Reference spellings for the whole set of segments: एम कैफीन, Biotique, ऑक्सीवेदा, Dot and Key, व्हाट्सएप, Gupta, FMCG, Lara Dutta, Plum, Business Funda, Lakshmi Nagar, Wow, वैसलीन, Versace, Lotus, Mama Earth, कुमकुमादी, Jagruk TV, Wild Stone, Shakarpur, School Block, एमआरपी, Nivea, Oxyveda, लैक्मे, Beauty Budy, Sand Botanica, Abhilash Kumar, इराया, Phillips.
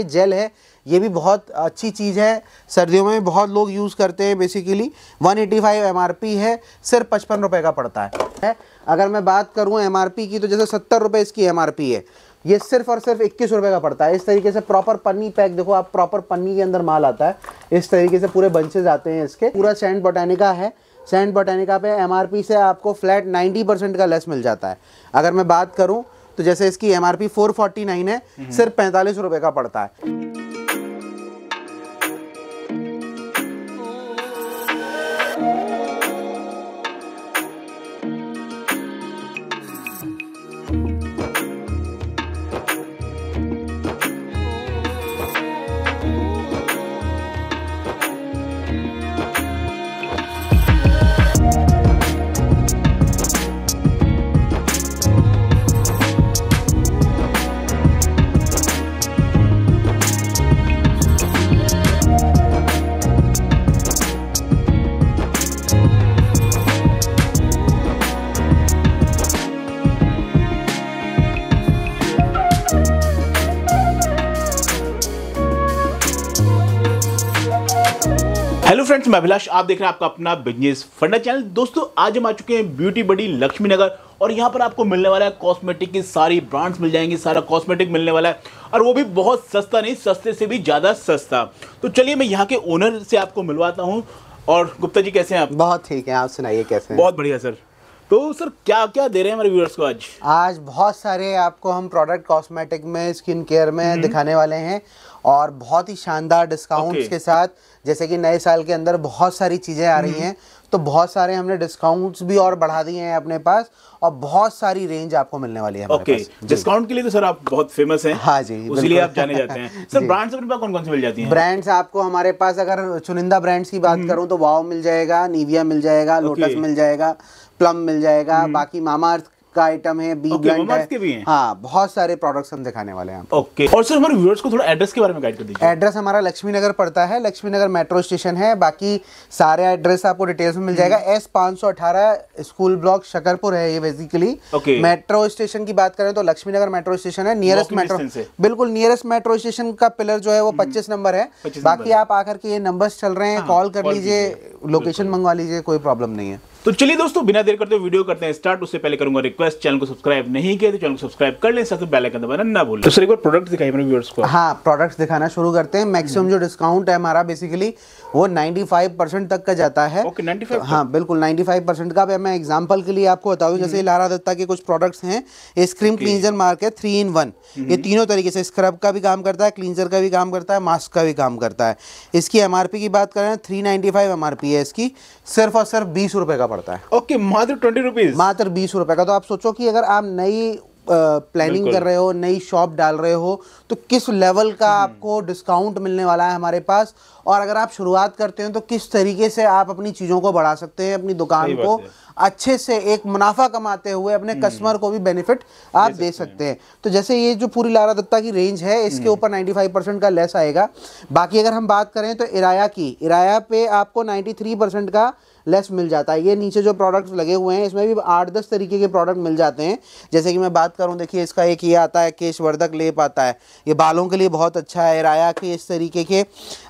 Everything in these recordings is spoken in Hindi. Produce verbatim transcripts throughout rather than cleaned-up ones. ये जेल है, ये भी बहुत अच्छी चीज़ है, सर्दियों में बहुत लोग यूज़ करते हैं। बेसिकली एक सौ पचासी एमआरपी है, सिर्फ पचपन रुपये का पड़ता है। अगर मैं बात करूं एमआरपी की तो जैसे सत्तर रुपये इसकी एमआरपी है, ये सिर्फ और सिर्फ इक्कीस रुपये का पड़ता है। इस तरीके से प्रॉपर पन्नी पैक, देखो आप प्रॉपर पन्नी के अंदर माल आता है, इस तरीके से पूरे बंचेज आते हैं इसके। पूरा सैंड बोटानिका है, सैंड बोटानिका पे एमआरपी से आपको फ्लैट नाइन्टी परसेंट का लेस मिल जाता है। अगर मैं बात करूँ तो जैसे इसकी एमआरपी चार सौ उनचास है, सिर्फ पैंतालीस रुपए का पड़ता है। हेलो फ्रेंड्स, मैं अभिलाष, आप देख रहे हैं आपका अपना बिजनेस फंडा चैनल। दोस्तों आज हम आ चुके हैं ब्यूटी बडी लक्ष्मी नगर और यहाँ पर आपको मिलने वाला है कॉस्मेटिक की सारी ब्रांड्स मिल जाएंगी, सारा कॉस्मेटिक मिलने वाला है और वो भी बहुत सस्ता, नहीं सस्ते से भी ज़्यादा सस्ता। तो चलिए मैं यहाँ के ओनर से आपको मिलवाता हूँ। और गुप्ता जी कैसे हैं आप? बहुत ठीक है, आप सुनाइए कैसे हैं? बहुत बढ़िया सर। तो सर क्या क्या दे रहे हैं हमारे व्यूअर्स को आज? आज बहुत सारे आपको हम प्रोडक्ट कॉस्मेटिक में, स्किन केयर में दिखाने वाले हैं और बहुत ही शानदार डिस्काउंट्स okay. के साथ। जैसे कि नए साल के अंदर बहुत सारी चीज़ें आ रही हैं तो बहुत सारे हमने डिस्काउंट्स भी और बढ़ा दिए हैं अपने पास और बहुत सारी रेंज आपको मिलने वाली है ओके okay. डिस्काउंट के लिए तो सर आप बहुत फेमस हैं। हाँ जी, इसलिए आप जाने जाते हैं। सर ब्रांड्स अपने पास कौन कौन से मिल जाती हैं? ब्रांड्स आपको हमारे पास, अगर चुनिंदा ब्रांड्स की बात करूँ तो वाव मिल जाएगा, नीविया मिल जाएगा, लोटस मिल जाएगा, प्लम मिल जाएगा, बाकी मामा अर्थ का आइटम है, बी ब्लेंड है। हाँ, बहुत सारे प्रोडक्ट्स हम दिखाने वाले हैं ओके। और सर हमारे व्यूअर्स को थोड़ा एड्रेस के बारे में गाइड कर दीजिए। एड्रेस हमारा लक्ष्मी नगर पड़ता है, लक्ष्मी नगर मेट्रो स्टेशन है। बाकी सारे एड्रेस आपको डिटेल्स में मिल जाएगा। एस पाँच सौ अठारह स्कूल ब्लॉक शकरपुर है ये बेसिकली ओके। मेट्रो स्टेशन की बात करें तो लक्ष्मी नगर मेट्रो स्टेशन है, नियरेस्ट मेट्रो, बिल्कुल नियरेस्ट मेट्रो स्टेशन का पिलर जो है वो पच्चीस नंबर है। बाकी आप आकर के ये नंबर्स चल रहे हैं, कॉल कर लीजिए, लोकेशन मंगवा लीजिए, कोई प्रॉब्लम नहीं है। तो चलिए दोस्तों बिना देर करते हुए वीडियो करते हैं स्टार्ट। उससे पहले करूंगा रिक्वेस्ट, चैनल को सब्सक्राइब नहीं किया तो चैनल को सब्सक्राइब कर लें, साथ में बेल आइकन दबाना ना भूलें। तो सर एक बार प्रोडक्ट्स दिखाइए मेरे व्यूअर्स को। हाँ, प्रोडक्ट्स दिखाना शुरू करते हैं। मैक्सिमम जो डिस्काउंट है हमारा बेसिकली वो पचानवे परसेंट तक का जाता है ओके, पचानवे? हाँ बिल्कुल, पचानवे परसेंट का। मैं एग्जांपल के लिए आपको बताऊँ, जैसे लारा दत्ता के कुछ प्रोडक्ट्स हैं, स्क्रीम क्लींजर मार्क है, थ्री इन वन, ये तीनों तरीके से स्क्रब का भी काम करता है, क्लींजर का भी काम करता है, मास्क का भी काम करता है। इसकी एमआरपी की बात करें थ्री नाइन्टी फाइव एमआरपी है इसकी, सिर्फ और सिर्फ बीस रुपये का पड़ता है ओके, मात्र ट्वेंटी रुपीज, मात्र बीस रुपए का। तो आप सोचो कि अगर आप नई प्लानिंग कर रहे हो, नई शॉप डाल रहे हो तो किस लेवल का आपको डिस्काउंट मिलने वाला है हमारे पास, और अगर आप शुरुआत करते हो तो किस तरीके से आप अपनी चीज़ों को बढ़ा सकते हैं, अपनी दुकान को अच्छे से एक मुनाफा कमाते हुए अपने कस्टमर को भी बेनिफिट आप दे सकते हैं। तो जैसे ये जो पूरी लारा दत्ता की रेंज है इसके ऊपर पचानवे परसेंट का लेस आएगा। बाकी अगर हम बात करें तो इराया की, इराया पे आपको तिरानवे परसेंट का लेस मिल जाता है। ये नीचे जो प्रोडक्ट्स लगे हुए हैं इसमें भी आठ दस तरीके के प्रोडक्ट मिल जाते हैं। जैसे कि मैं बात करूँ, देखिए इसका एक ये आता है केशवर्धक लेप आता है, ये बालों के लिए बहुत अच्छा है। इराया के इस तरीके के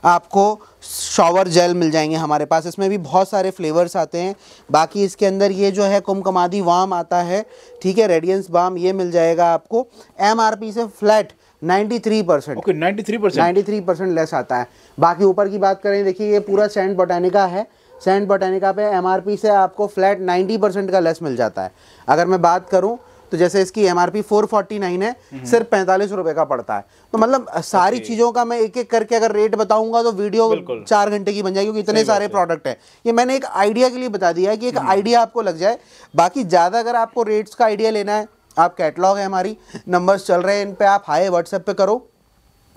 आपको शॉवर जेल मिल जाएंगे हमारे पास, इसमें भी बहुत सारे फ्लेवर्स आते हैं। बाकी इसके अंदर ये जो है कुमकुमादी वाम आता है, ठीक है, रेडियंस वाम, ये मिल जाएगा आपको एमआरपी से फ्लैट तिरानवे परसेंट ओके, तिरानवे परसेंट लेस आता है। बाकी ऊपर की बात करें, देखिए ये पूरा सैंड बोटानिका है, सैंड बोटानिका पे एमआरपी से आपको फ्लैट नब्बे परसेंट का लेस मिल जाता है। अगर मैं बात करूँ तो जैसे इसकी एमआरपी चार सौ उनचास है, सिर्फ पैंतालीस रुपए का पड़ता है। तो मतलब सारी चीज़ों का मैं एक एक करके अगर रेट बताऊंगा तो वीडियो चार घंटे की बन जाएगी, क्योंकि इतने सारे प्रोडक्ट हैं। ये मैंने एक आइडिया के लिए बता दिया है कि एक आइडिया आपको लग जाए। बाकी ज़्यादा अगर आपको रेट्स का आइडिया लेना है, आप कैटलॉग है, हमारी नंबर्स चल रहे हैं, इन पर आप हाई व्हाट्सएप पर करो,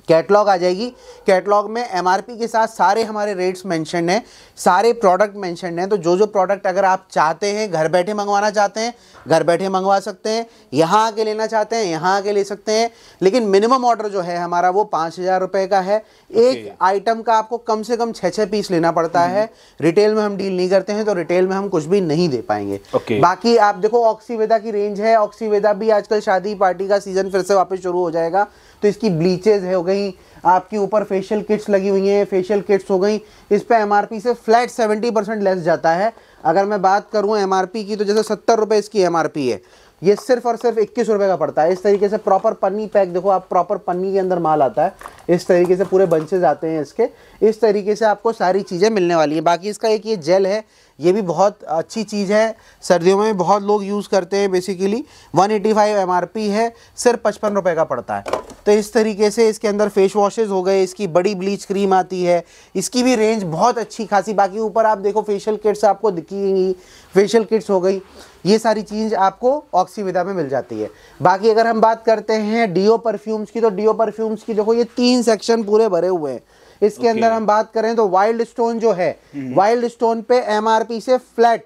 कैटलॉग आ जाएगी। कैटलॉग में एमआरपी के साथ सारे हमारे रेट्स मेंशन हैं, सारे प्रोडक्ट मेंशन हैं। तो जो जो प्रोडक्ट अगर आप चाहते हैं, घर बैठे मंगवाना चाहते हैं, घर बैठे मंगवा सकते हैं, यहाँ आके लेना चाहते हैं यहाँ आके ले सकते हैं। लेकिन मिनिमम ऑर्डर जो है हमारा वो पाँच हज़ार रुपये का है। एक आइटम का आपको कम से कम छः छः पीस लेना पड़ता है। रिटेल में हम डील नहीं करते हैं, तो रिटेल में हम कुछ भी नहीं दे पाएंगे। बाकी आप देखो ऑक्सीवेदा की रेंज है, ऑक्सीवेदा भी आजकल शादी पार्टी का सीजन फिर से वापस शुरू हो जाएगा तो इसकी ब्लीचेज हो गई आपके ऊपर, फेशियल किट्स लगी हुई हैं, फेशियल किट्स हो गई। इस पर एम आर पी से फ्लैट सेवेंटी परसेंट लेस जाता है। अगर मैं बात करूँ एम आर पी की तो जैसे सत्तर रुपये इसकी एम आर पी है, ये सिर्फ और सिर्फ इक्कीस रुपये का पड़ता है। इस तरीके से प्रॉपर पन्नी पैक, देखो आप प्रॉपर पन्नी के अंदर माल आता है, इस तरीके से पूरे बंचेज आते हैं इसके। इस तरीके से आपको सारी चीज़ें मिलने वाली है। बाकी इसका एक ये जेल है, ये भी बहुत अच्छी चीज़ है, सर्दियों में बहुत लोग यूज़ करते हैं basically. One eighty five M R P है, सिर्फ पचपन रुपये का पड़ता है। तो इस तरीके से इसके अंदर फेस वॉशेज़ हो गए, इसकी बड़ी ब्लीच क्रीम आती है, इसकी भी रेंज बहुत अच्छी खासी। बाकी ऊपर आप देखो फेशियल किट्स आपको दिखेंगी, फेशियल किट्स हो गई, ये सारी चीज़ आपको ऑक्सीविदा में मिल जाती है। बाकी अगर हम बात करते हैं डियो परफ्यूम्स की, तो डियो परफ्यूम्स की देखो ये तीन सेक्शन पूरे भरे हुए हैं। इसके okay. अंदर हम बात करें तो वाइल्ड स्टोन जो है, वाइल्ड स्टोन पे एमआरपी से फ्लैट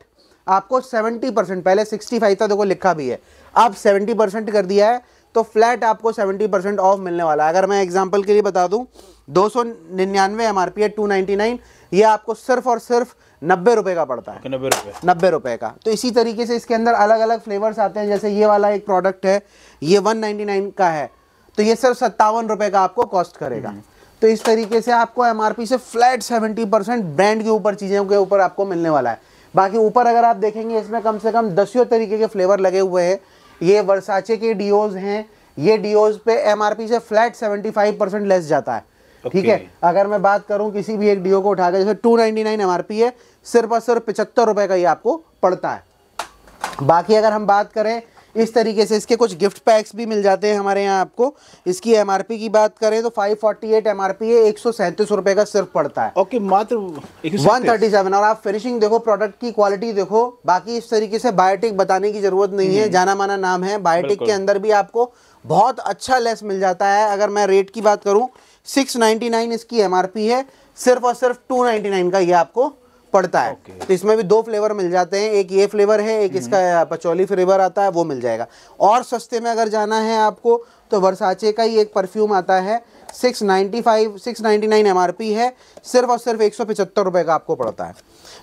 आपको सेवेंटी परसेंट, पहले सिक्सटी फाइव था देखो लिखा भी है, अब सेवेंटी परसेंट कर दिया है, तो फ्लैट आपको सेवेंटी परसेंट ऑफ मिलने वाला है। अगर मैं एग्जांपल के लिए बता दूं, दो सौ निन्यानवे एम आर पी है, टू नाइन्टी नाइन, ये आपको सिर्फ और सिर्फ नब्बे रुपये का पड़ता है। okay, नब्बे रुपये नब्बे रुपये का। तो इसी तरीके से इसके अंदर अलग अलग फ्लेवर्स आते हैं। जैसे ये वाला एक प्रोडक्ट है, ये वन नाइन्टी नाइन का है, तो ये सिर्फ सत्तावन रुपये का आपको कॉस्ट करेगा। तो इस तरीके से आपको एमआरपी से फ्लैट सेवेंटी परसेंट ब्रांड के ऊपर, चीज़ों के ऊपर आपको मिलने वाला है। बाकी ऊपर अगर आप देखेंगे, इसमें कम से कम दसियों तरीके के फ्लेवर लगे हुए हैं। ये वर्साचे के डियोज हैं, ये डियोज पे एमआरपी से flat seventy five percent less जाता है। okay. ठीक है। अगर मैं बात करूं किसी भी एक डियो को उठा कर, जैसे टू नाइन्टी नाइन एमआरपी है, सिर्फ और सिर्फ पचहत्तर रुपये का ये आपको पड़ता है। बाकी अगर हम बात करें, इस तरीके से इसके कुछ गिफ्ट पैक्स भी मिल जाते हैं हमारे यहाँ आपको। इसकी एमआरपी की बात करें तो फाइव फोर्टी एट एमआरपी है, एक सौ सैंतीस रुपये का सिर्फ पड़ता है। ओके, मात्र वन थर्टी सेवन। और आप फिनिशिंग देखो, प्रोडक्ट की क्वालिटी देखो। बाकी इस तरीके से बायोटिक बताने की जरूरत नहीं है, जाना माना नाम है। बायोटिक के अंदर भी आपको बहुत अच्छा लेस मिल जाता है। अगर मैं रेट की बात करूँ, सिक्स नाइन्टी नाइन इसकी एमआरपी है, सिर्फ और सिर्फ टू नाइन्टी नाइन का ये आपको पड़ता है। okay. तो इसमें भी दो फ्लेवर मिल जाते हैं, एक ये फ्लेवर है, एक इसका पचौली फ्लेवर आता है, वो मिल जाएगा। और सस्ते में अगर जाना है आपको तो वर्साचे का ही एक परफ्यूम आता है, six ninety five, six ninety nine एमआरपी है, सिर्फ और सिर्फ एक सौ पचहत्तर रुपये का आपको पड़ता है।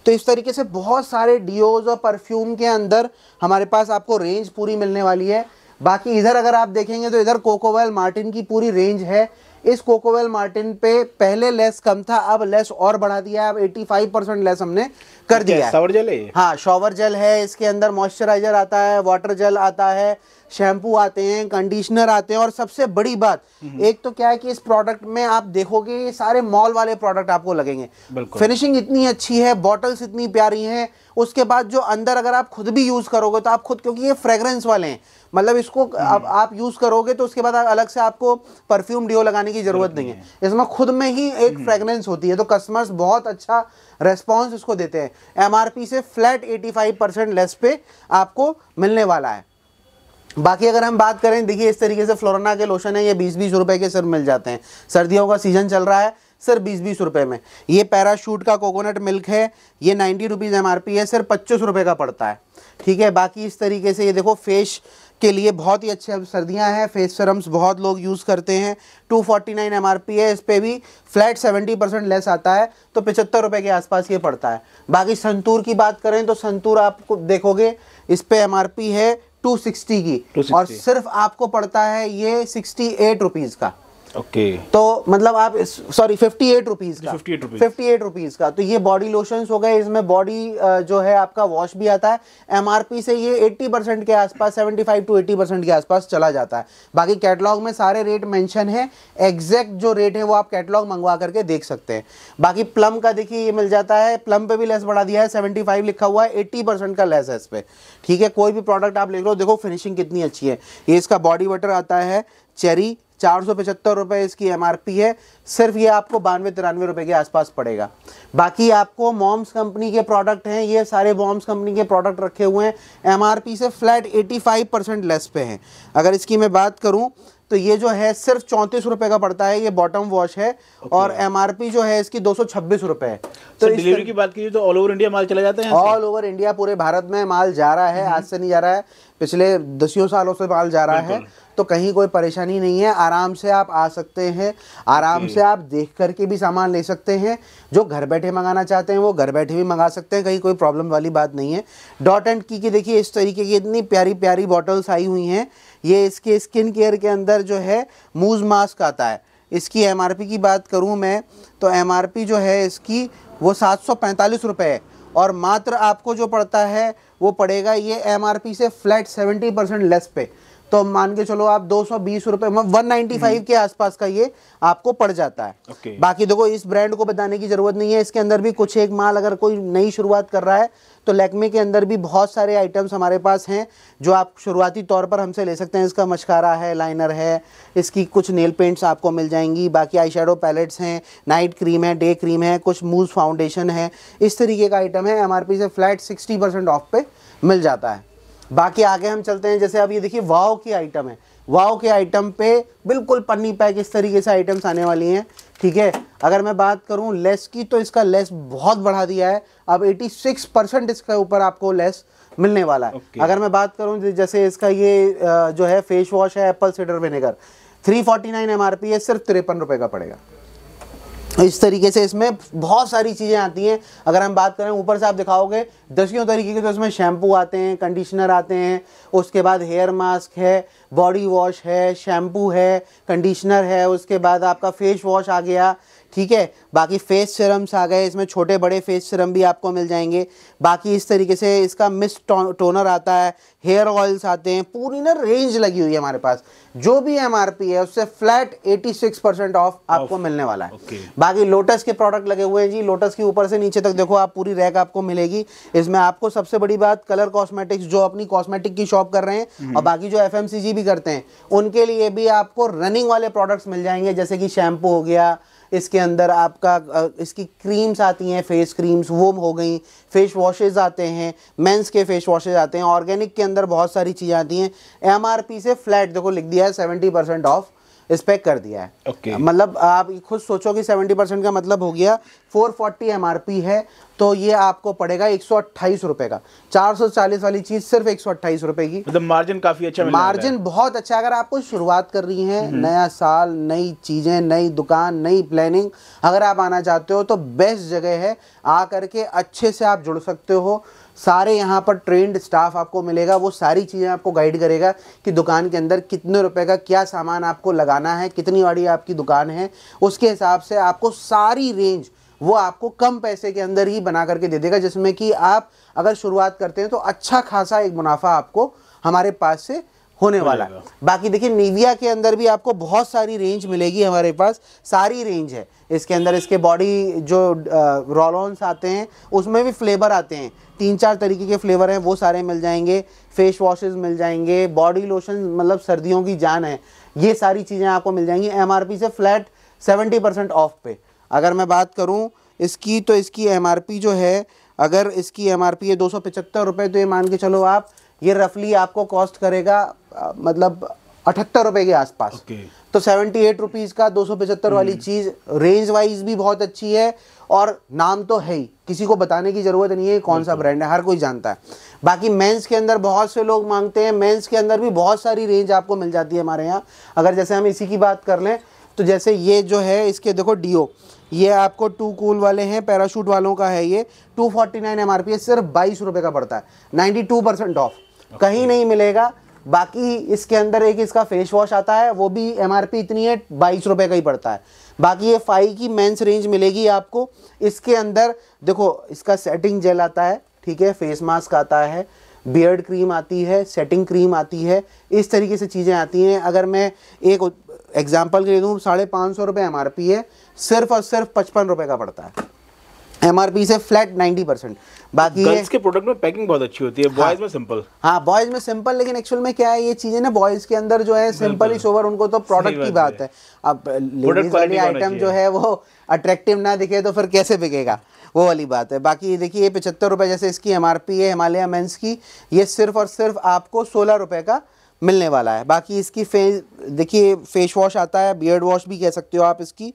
तो इस तरीके से बहुत सारे डियोज और परफ्यूम के अंदर हमारे पास आपको रेंज पूरी मिलने वाली है। बाकी इधर अगर आप देखेंगे तो इधर कोकोवेल मार्टिन की पूरी रेंज है। इस कोकोवेल मार्टिन पे पहले लेस कम था, अब लेस और बढ़ा दिया है, अब पचासी परसेंट लेस हमने कर दिया है। शॉवर जेल है, हाँ शॉवर जेल है, इसके अंदर मॉइस्चराइजर आता है, वाटर जेल आता है, शैम्पू आते हैं, कंडीशनर आते हैं। और सबसे बड़ी बात एक तो क्या है कि इस प्रोडक्ट में आप देखोगे ये सारे मॉल वाले प्रोडक्ट आपको लगेंगे। फिनिशिंग इतनी अच्छी है, बॉटल्स इतनी प्यारी हैं, उसके बाद जो अंदर अगर आप खुद भी यूज़ करोगे तो आप खुद, क्योंकि ये फ्रेगरेंस वाले हैं, मतलब इसको आप, आप यूज़ करोगे तो उसके बाद अलग से आपको परफ्यूम डियो लगाने की ज़रूरत नहीं है, इसमें खुद में ही एक फ्रेगरेंस होती है। तो कस्टमर्स बहुत अच्छा रेस्पॉन्स इसको देते हैं। एम आर पी से flat eighty five percent less पे आपको मिलने वाला है। बाकी अगर हम बात करें, देखिए इस तरीके से फ्लोराना के लोशन है, ये बीस बीस रुपए के सिर्फ मिल जाते हैं। सर्दियों का सीजन चल रहा है, सिर्फ बीस बीस रुपए में। ये पैराशूट का कोकोनट मिल्क है, ये ninety rupees M R P है, सिर्फ पच्चीस रुपए का पड़ता है। ठीक है। बाकी इस तरीके से ये देखो, फेस के लिए बहुत ही अच्छे, अब सर्दियाँ हैं, फेस सरम्स बहुत लोग यूज़ करते हैं। Two forty nine M R P है, इस पर भी फ्लैट सेवेंटी परसेंट लेस आता है, तो पचहत्तर रुपये के आसपास ये पड़ता है। बाकी संतूर की बात करें तो संतूर आपको देखोगे, इस पर एम आर पी है टू सिक्स्टी की, टू सिक्स्टी. और सिर्फ आपको पड़ता है ये अड़सठ रुपीस का। Okay okay. तो मतलब आप सॉरी अट्ठावन रुपीस का, अट्ठावन रुपीस का। तो ये बॉडी लोशंस हो गए, इसमें बॉडी जो है आपका वॉश भी आता है। एमआरपी से ये अस्सी परसेंट के आसपास, सेवेंटी फाइव टू अस्सी परसेंट के आसपास चला जाता है। बाकी कैटलॉग में सारे रेट मेंशन है, एग्जैक्ट जो रेट है वो आप कैटलॉग मंगवा करके देख सकते हैं। बाकी प्लम का देखिए ये मिल जाता है, प्लम पे भी लेस बढ़ा दिया है, सेवेंटी फाइव लिखा हुआ है, एट्टी परसेंट का लेस है इस पर। ठीक है। कोई भी प्रोडक्ट आप ले लो, देखो फिनिशिंग कितनी अच्छी है। ये इसका बॉडी बटर आता है चेरी, चार सौ पचहत्तर रुपये इसकी एमआरपी है, सिर्फ ये आपको बानवे तिरानवे रुपये के आसपास पड़ेगा। बाकी आपको मॉम्स कंपनी के प्रोडक्ट हैं, ये सारे मॉम्स कंपनी के प्रोडक्ट रखे हुए हैं, एमआरपी से फ्लैट पचासी परसेंट लेस पे हैं। अगर इसकी मैं बात करूं तो ये जो है सिर्फ चौंतीस रुपये का पड़ता है, ये बॉटम वॉश है। okay. और एमआरपी जो है इसकी दो सौ छब्बीस रुपये है। तो डिलीवरी की बात कीजिए तो ऑल ओवर इंडिया माल चला जाता है, ऑल ओवर इंडिया, पूरे भारत में माल जा रहा है, आज से नहीं जा रहा है, पिछले दसियों सालों से माल जा रहा है। तो कहीं कोई परेशानी नहीं है, आराम से आप आ सकते हैं, आराम से आप देख करके भी सामान ले सकते हैं। जो घर बैठे मंगाना चाहते हैं वो घर बैठे भी मंगा सकते हैं, कहीं कोई प्रॉब्लम वाली बात नहीं है। डॉट एंड की की देखिए इस तरीके की इतनी प्यारी प्यारी बॉटल्स आई हुई हैं। ये इसके स्किन केयर के अंदर जो है मूज मास्क आता है, इसकी एमआरपी की बात करूं मैं तो एमआरपी जो है इसकी वो सात सौ पैंतालीस रुपये है और मात्र आपको जो पड़ता है वो पड़ेगा ये एमआरपी से फ्लैट सेवेंटी परसेंट लेस पे, तो मान के चलो आप दो सौ बीस रुपये वन नाइन्टी फाइव के आसपास का ये आपको पड़ जाता है। okay. बाकी देखो इस ब्रांड को बताने की जरूरत नहीं है, इसके अंदर भी कुछ एक माल अगर कोई नई शुरुआत कर रहा है तो लैक्मे के अंदर भी बहुत सारे आइटम्स हमारे पास हैं जो आप शुरुआती तौर पर हमसे ले सकते हैं। इसका मस्कारा है, लाइनर है, इसकी कुछ नेल पेंट्स आपको मिल जाएंगी, बाकी आई शेडो पैलेट्स हैं, नाइट क्रीम है, डे क्रीम है, कुछ मूज फाउंडेशन है, इस तरीके का आइटम है। एमआरपी से फ्लैट सिक्सटी परसेंट ऑफ पे मिल जाता है। बाकी आगे हम चलते हैं, जैसे अब ये देखिए वाओ की आइटम है, वाओ के आइटम पे बिल्कुल पन्नी पैक इस तरीके से आइटम्स आने वाली हैं। ठीक है, अगर मैं बात करूं लेस की तो इसका लेस बहुत बढ़ा दिया है, अब छियासी परसेंट इसके ऊपर आपको लेस मिलने वाला है। okay. अगर मैं बात करूं जैसे इसका ये जो है फेस वॉश है apple cider vinegar, three forty nine M R P है, सिर्फ तिरपन रुपये का पड़ेगा। इस तरीके से इसमें बहुत सारी चीज़ें आती हैं। अगर हम बात करें ऊपर से आप दिखाओगे दसियों तरीके के, तो इसमें शैम्पू आते हैं, कंडीशनर आते हैं, उसके बाद हेयर मास्क है, बॉडी वॉश है, शैम्पू है, कंडीशनर है, उसके बाद आपका फेस वॉश आ गया। ठीक है, बाकी फेस सिरम्स आ गए, इसमें छोटे बड़े फेस सिरम भी आपको मिल जाएंगे। बाकी इस तरीके से इसका मिस्ट टोन, टोनर आता है, हेयर ऑयल्स आते हैं, पूरी ना रेंज लगी हुई है हमारे पास। जो भी एमआरपी है उससे फ्लैट छियासी परसेंट ऑफ आपको मिलने वाला है। okay. बाकी लोटस के प्रोडक्ट लगे हुए हैं जी, लोटस के ऊपर से नीचे तक देखो आप पूरी रैक आपको मिलेगी। इसमें आपको सबसे बड़ी बात कलर कॉस्मेटिक्स जो अपनी कॉस्मेटिक की शॉप कर रहे हैं और बाकी जो एफएमसीजी भी करते हैं उनके लिए भी आपको रनिंग वाले प्रोडक्ट्स मिल जाएंगे, जैसे कि शैम्पू हो गया, इसके अंदर आपका इसकी क्रीम्स आती हैं, फेस क्रीम्स वो हो गई, फेस वॉशेज आते हैं, मेंस के फेस वॉशेज आते हैं, ऑर्गेनिक के अंदर बहुत सारी चीज़ें आती हैं। एमआरपी से फ्लैट देखो लिख दिया है सेवेंटी परसेंट ऑफ इस पे कर दिया है। okay. मतलब आप खुद सोचो कि सेवेंटी परसेंट का मतलब हो गया फोर फोर्टी एमआरपी है तो ये आपको पड़ेगा एक सौ अट्ठाईस रुपये का, चार सौ चालीस वाली चीज़ सिर्फ एक सौ अट्ठाईस रुपये की। मतलब मार्जिन काफ़ी अच्छा, मार्जिन बहुत अच्छा। अगर आपको शुरुआत कर रही है, नया साल, नई चीज़ें, नई दुकान, नई प्लानिंग, अगर आप आना चाहते हो तो बेस्ट जगह है, आ करके अच्छे से आप जुड़ सकते हो। सारे यहाँ पर ट्रेंड स्टाफ आपको मिलेगा, वो सारी चीज़ें आपको गाइड करेगा कि दुकान के अंदर कितने रुपए का क्या सामान आपको लगाना है, कितनी बड़ी आपकी दुकान है, उसके हिसाब से आपको सारी रेंज वो आपको कम पैसे के अंदर ही बना करके दे देगा, जिसमें कि आप अगर शुरुआत करते हैं तो अच्छा खासा एक मुनाफा आपको हमारे पास से होने वाला है। बाकी देखिए निविया के अंदर भी आपको बहुत सारी रेंज मिलेगी, हमारे पास सारी रेंज है इसके अंदर। इसके बॉडी जो रोलॉन्स आते हैं उसमें भी फ्लेवर आते हैं, तीन चार तरीके के फ्लेवर हैं, वो सारे मिल जाएंगे, फेस वॉशेस मिल जाएंगे, बॉडी लोशन मतलब सर्दियों की जान है, ये सारी चीज़ें आपको मिल जाएंगी। एमआरपी से फ्लैट सेवेंटी परसेंट ऑफ पे अगर मैं बात करूं इसकी तो इसकी एमआरपी जो है, अगर इसकी एमआरपी है दो सौ पचहत्तर रुपये तो ये मान के चलो आप ये रफली आपको कॉस्ट करेगा आ, मतलब अठहत्तर रुपये के आसपास। okay. तो सेवेंटी एट रुपीज़ का दो सौ पचहत्तर वाली चीज़ रेंज वाइज भी बहुत अच्छी है और नाम तो है ही, किसी को बताने की ज़रूरत नहीं है कौन सा ब्रांड है, हर कोई जानता है। बाकी मेंस के अंदर बहुत से लोग मांगते हैं, मेंस के अंदर भी बहुत सारी रेंज आपको मिल जाती है हमारे यहाँ। अगर जैसे हम इसी की बात कर लें तो जैसे ये जो है इसके देखो डीओ, ये आपको टू कूल वाले हैं, पैराशूट वालों का है, ये two forty nine M R P है, सिर्फ बाईस रुपये का पड़ता है, नाइन्टी टू परसेंट ऑफ, कहीं नहीं मिलेगा। बाकी इसके अंदर एक इसका फेस वॉश आता है, वो भी एमआरपी इतनी है, बाईस रुपये का ही पड़ता है। बाकी ये फाई की मेंस रेंज मिलेगी आपको, इसके अंदर देखो इसका सेटिंग जेल आता है, ठीक है, फेस मास्क आता है, बियर्ड क्रीम आती है, सेटिंग क्रीम आती है, इस तरीके से चीज़ें आती हैं। अगर मैं एक एग्जाम्पल के लिए दूँ, साढ़े पाँच सौ रुपये एमआरपी है, सिर्फ और सिर्फ पचपन रुपये का पड़ता है, एमआरपी से फ्लैट नाइन्टी परसेंट। बाकी गर्ल्स के प्रोडक्ट में पैकिंग बहुत अच्छी होती है, बॉयज हाँ, में सिंपल। हाँ बॉयज में सिंपल, लेकिन एक्चुअल में क्या है ये चीजें ना, बॉयज के अंदर जो है सिंपल ही सोवर, उनको तो प्रोडक्ट की बात है, है। अब लेडीज वाली आइटम जो है वो अट्रैक्टिव ना दिखे तो फिर कैसे बिकेगा, वो वाली बात है। बाकी देखिए ये पचहत्तर रुपये जैसे इसकी एमआरपी है हिमालया मेंस की, ये सिर्फ और सिर्फ आपको सोलह रुपये का मिलने वाला है। बाकी इसकी फेस देखिए फेस वॉश आता है, बियर्ड वॉश भी कह सकते हो आप। इसकी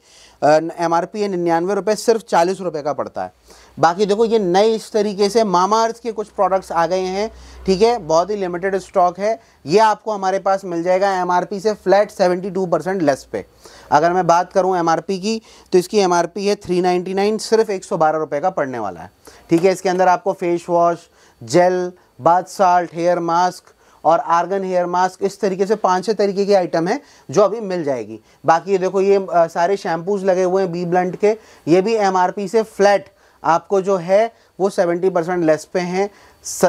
एमआरपी है निन्यानवे रुपये, सिर्फ चालीस रुपये का पड़ता है। बाकी देखो ये नए इस तरीके से मामा अर्थ के कुछ प्रोडक्ट्स आ गए हैं, ठीक है, बहुत ही लिमिटेड स्टॉक है। ये आपको हमारे पास मिल जाएगा एमआरपी से फ्लैट बहत्तर परसेंट लेस पे। अगर मैं बात करूं एमआरपी की तो इसकी एमआरपी है तीन सौ निन्यानवे, सिर्फ एक सौ बारह रुपये का पड़ने वाला है, ठीक है। इसके अंदर आपको face wash, gel, bath salt, hair mask और आर्गन हेयर मास्क, इस तरीके से पाँच छः तरीके की आइटम है जो अभी मिल जाएगी। बाकी ये देखो ये आ, सारे शैम्पूज लगे हुए हैं बी ब्लंट के, ये भी एमआरपी से फ्लैट आपको जो है वो सत्तर परसेंट लेस पे हैं,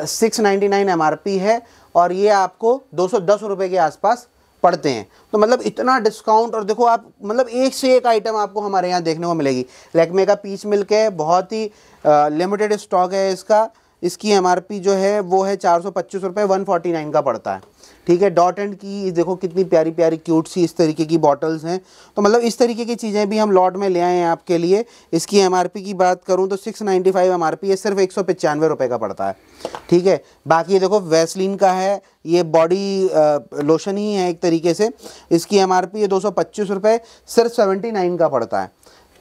छह सौ निन्यानवे एमआरपी है और ये आपको दो सौ दस रुपये के आसपास पड़ते हैं। तो मतलब इतना डिस्काउंट, और देखो आप मतलब एक से एक आइटम आपको हमारे यहाँ देखने को मिलेगी। लैक्मे का पीच मिल्क है, बहुत ही लिमिटेड स्टॉक है इसका। इसकी एमआरपी जो है वो है चार सौ पच्चीस रुपये, वन फोर्टी नाइन का पड़ता है, ठीक है। डॉट एंड की देखो कितनी प्यारी प्यारी क्यूट सी इस तरीके की बॉटल्स हैं। तो मतलब इस तरीके की चीज़ें भी हम लॉट में ले आए हैं आपके लिए। इसकी एमआरपी की बात करूं तो सिक्स नाइन्टी फाइव एमआरपी है, सिर्फ एक सौ पचानवे रुपये का पड़ता है, ठीक है। बाकी ये देखो वैसलीन का है, ये बॉडी लोशन ही है एक तरीके से। इसकी एमआरपी है दो सौ पच्चीस रुपये, सिर्फ सेवेंटी नाइन का पड़ता है।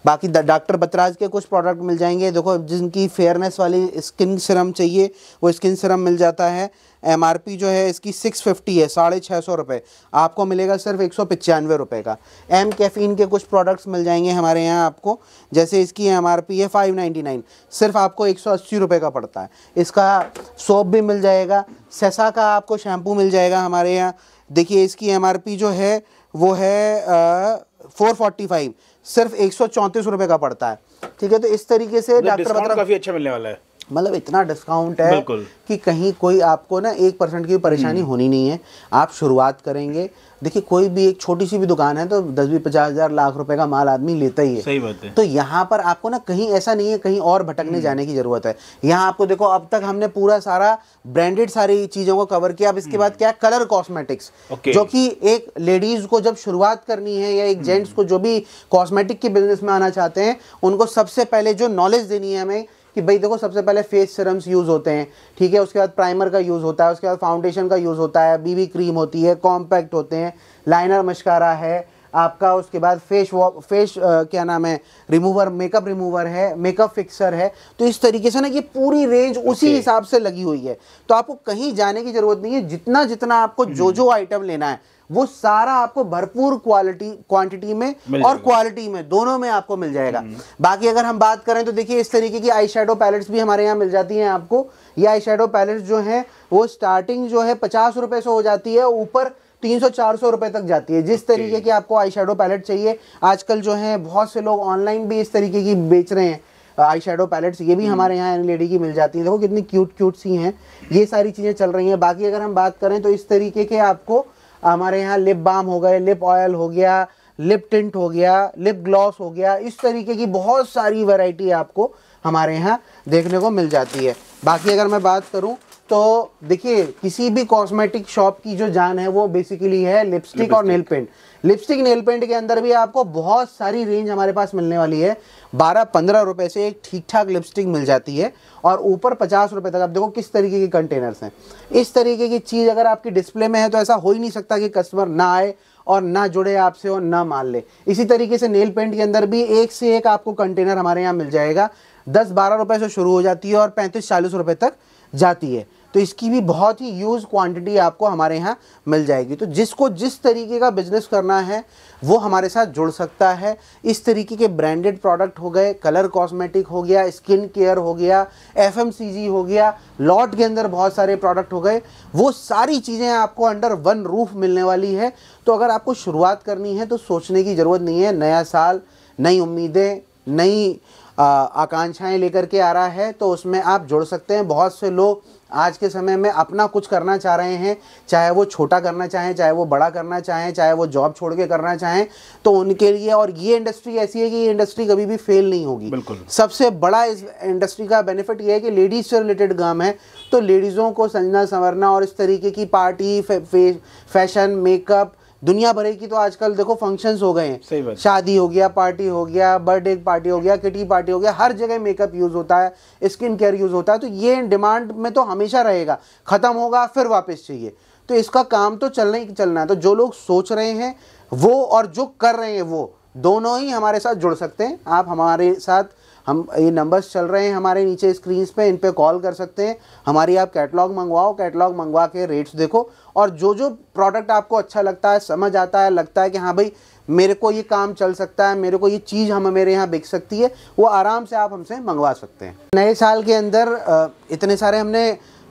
बाकी डॉक्टर बत्राज के कुछ प्रोडक्ट मिल जाएंगे। देखो जिनकी फेयरनेस वाली स्किन सिरम चाहिए वो स्किन सिरम मिल जाता है। एमआरपी जो है इसकी छह सौ पचास है, साढ़े छः सौ रुपये, आपको मिलेगा सिर्फ एक सौ पचानवे रुपये का। एम कैफीन के कुछ प्रोडक्ट्स मिल जाएंगे हमारे यहाँ आपको, जैसे इसकी एमआरपी है पाँच सौ निन्यानवे, सिर्फ आपको एक सौ अस्सी रुपये का पड़ता है। इसका सोप भी मिल जाएगा, सेसा का आपको शैम्पू मिल जाएगा हमारे यहाँ। देखिए इसकी एमआरपी जो है वो है चार सौ पैंतालीस, सिर्फ एक सौ चौंतीस रुपये का पड़ता है, ठीक है। तो इस तरीके से डॉक्टर बत्रा काफ़ी अच्छा मिलने वाला है। मतलब इतना डिस्काउंट है कि कहीं कोई आपको ना एक परसेंट की परेशानी होनी नहीं है। आप शुरुआत करेंगे, देखिए कोई भी एक छोटी सी भी दुकान है तो दस भी पचास हजार लाख रुपए का माल आदमी लेता ही है, सही बात है। तो यहाँ पर आपको ना कहीं ऐसा नहीं है कहीं और भटकने जाने की जरूरत है। यहाँ आपको देखो अब तक हमने पूरा सारा ब्रांडेड सारी चीजों को कवर किया। अब इसके बाद क्या कलर कॉस्मेटिक्स, जो कि एक लेडीज को जब शुरुआत करनी है या एक जेंट्स को जो भी कॉस्मेटिक के बिजनेस में आना चाहते हैं उनको सबसे पहले जो नॉलेज देनी है हमें कि भाई देखो सबसे पहले फेस सिरम्स यूज़ होते हैं, ठीक है, उसके बाद प्राइमर का यूज़ होता है, उसके बाद फाउंडेशन का यूज़ होता है, बीबी क्रीम होती है, कॉम्पैक्ट होते हैं, लाइनर मस्कारा है आपका, उसके बाद फेस वॉश फेस क्या नाम है रिमूवर, मेकअप रिमूवर है, मेकअप फिक्सर है। तो इस तरीके से ना ये पूरी रेंज उसी हिसाब से लगी हुई है। तो आपको कहीं जाने की ज़रूरत नहीं है। जितना जितना आपको जो जो आइटम लेना है वो सारा आपको भरपूर क्वालिटी क्वांटिटी में और क्वालिटी में दोनों में आपको मिल जाएगा। बाकी अगर हम बात करें तो देखिए इस तरीके की आई शेडो पैलेट्स भी हमारे यहाँ मिल जाती हैं आपको। ये आई शेडो पैलेट्स जो हैं वो स्टार्टिंग जो है पचास रुपये से हो जाती है, ऊपर तीन सौ चार सौ रुपये तक जाती है। जिस तरीके की आपको आई शेडो पैलेट चाहिए, आजकल जो है बहुत से लोग ऑनलाइन भी इस तरीके की बेच रहे हैं आई शेडो पैलेट्स। ये भी हमारे यहाँ लेडी की मिल जाती है, देखो कितनी क्यूट क्यूट सी हैं। ये सारी चीज़ें चल रही हैं। बाकी अगर हम बात करें तो इस तरीके के आपको हमारे यहाँ लिप बाम हो गए, लिप ऑयल हो गया, लिप टिंट हो गया, लिप ग्लॉस हो गया, इस तरीके की बहुत सारी वैरायटी आपको हमारे यहाँ देखने को मिल जाती है। बाकी अगर मैं बात करूँ तो देखिए किसी भी कॉस्मेटिक शॉप की जो जान है वो बेसिकली है लिपस्टिक और nail paint. Lipstick nail paint के अंदर भी आपको बहुत सारी रेंज हमारे पास मिलने वाली है। बारह पंद्रह रुपए से एक ठीक ठाक लिपस्टिक मिल जाती है और ऊपर पचास रुपए तक। आप देखो किस तरीके के कंटेनर्स हैं। इस तरीके की चीज़ अगर आपकी डिस्प्ले में है तो ऐसा हो ही नहीं सकता कि कस्टमर ना आए और ना जुड़े आपसे और ना मान ले। इसी तरीके से नेल पेंट के अंदर भी एक से एक आपको कंटेनर हमारे यहाँ मिल जाएगा। दस बारह रुपये से शुरू हो जाती है और पैंतीस चालीस रुपये तक जाती है। तो इसकी भी बहुत ही यूज़ क्वांटिटी आपको हमारे यहाँ मिल जाएगी। तो जिसको जिस तरीके का बिजनेस करना है वो हमारे साथ जुड़ सकता है। इस तरीके के ब्रांडेड प्रोडक्ट हो गए, कलर कॉस्मेटिक हो गया, स्किन केयर हो गया, एफएमसीजी हो गया, लॉट के अंदर बहुत सारे प्रोडक्ट हो गए, वो सारी चीज़ें आपको अंडर वन रूफ मिलने वाली है। तो अगर आपको शुरुआत करनी है तो सोचने की ज़रूरत नहीं है। नया साल नई उम्मीदें नई आकांक्षाएं लेकर के आ रहा है तो उसमें आप जुड़ सकते हैं। बहुत से लोग आज के समय में अपना कुछ करना चाह रहे हैं, चाहे वो छोटा करना चाहें, चाहे वो बड़ा करना चाहें, चाहे वो जॉब छोड़ के करना चाहें, तो उनके लिए। और ये इंडस्ट्री ऐसी है कि ये इंडस्ट्री कभी भी फेल नहीं होगी। सबसे बड़ा इस इंडस्ट्री का बेनिफिट ये है कि लेडीज़ से रिलेटेड काम है तो लेडीज़ों को सजना संवरना और इस तरीके की पार्टी फे, फे, फैशन मेकअप दुनिया भर की। तो आजकल देखो फंक्शंस हो गए हैं, शादी हो गया, पार्टी हो गया, बर्थडे पार्टी हो गया, किटी पार्टी हो गया, हर जगह मेकअप यूज़ होता है, स्किन केयर यूज़ होता है। तो ये डिमांड में तो हमेशा रहेगा, ख़त्म होगा फिर वापस चाहिए। तो इसका काम तो चलना ही चलना है। तो जो लोग सोच रहे हैं वो और जो कर रहे हैं वो दोनों ही हमारे साथ जुड़ सकते हैं। आप हमारे साथ, हम ये नंबर्स चल रहे हैं हमारे नीचे स्क्रीन पे, इन पे कॉल कर सकते हैं। हमारी आप कैटलॉग मंगवाओ, कैटलॉग मंगवा के रेट्स देखो और जो जो प्रोडक्ट आपको अच्छा लगता है, समझ आता है, लगता है कि हाँ भाई मेरे को ये काम चल सकता है, मेरे को ये चीज़ हम मेरे यहाँ बिक सकती है, वो आराम से आप हमसे मंगवा सकते हैं। नए साल के अंदर इतने सारे हमने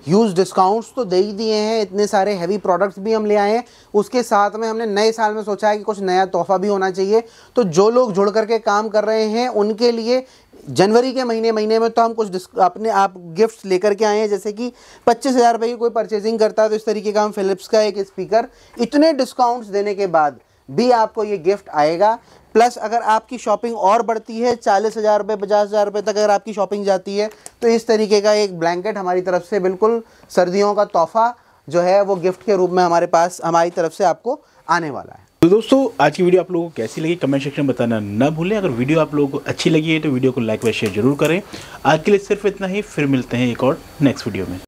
यूज़ डिस्काउंट्स तो दे ही दिए हैं, इतने सारे हैवी प्रोडक्ट्स भी हम ले आए हैं। उसके साथ में हमने नए साल में सोचा है कि कुछ नया तोहफा भी होना चाहिए। तो जो लोग जुड़ करके काम कर रहे हैं उनके लिए जनवरी के महीने महीने में तो हम कुछ अपने आप गिफ्ट्स लेकर के आए हैं। जैसे कि पच्चीस हज़ार रुपये की कोई परचेजिंग करता है तो इस तरीके का हम फिलिप्स का एक स्पीकर इतने डिस्काउंट्स देने के बाद भी आपको ये गिफ्ट आएगा। प्लस अगर आपकी शॉपिंग और बढ़ती है, चालीस हज़ार रुपये, पचास हज़ार रुपये तक अगर आपकी शॉपिंग जाती है, तो इस तरीके का एक ब्लैंकेट हमारी तरफ से बिल्कुल सर्दियों का तोहफा जो है वो गिफ्ट के रूप में हमारे पास हमारी तरफ से आपको आने वाला है। तो दोस्तों आज की वीडियो आप लोगों को कैसी लगी कमेंट सेक्शन में बताना ना भूलें। अगर वीडियो आप लोगों को अच्छी लगी है तो वीडियो को लाइक व शेयर जरूर करें। आज के लिए सिर्फ इतना ही, फिर मिलते हैं एक और नेक्स्ट वीडियो में।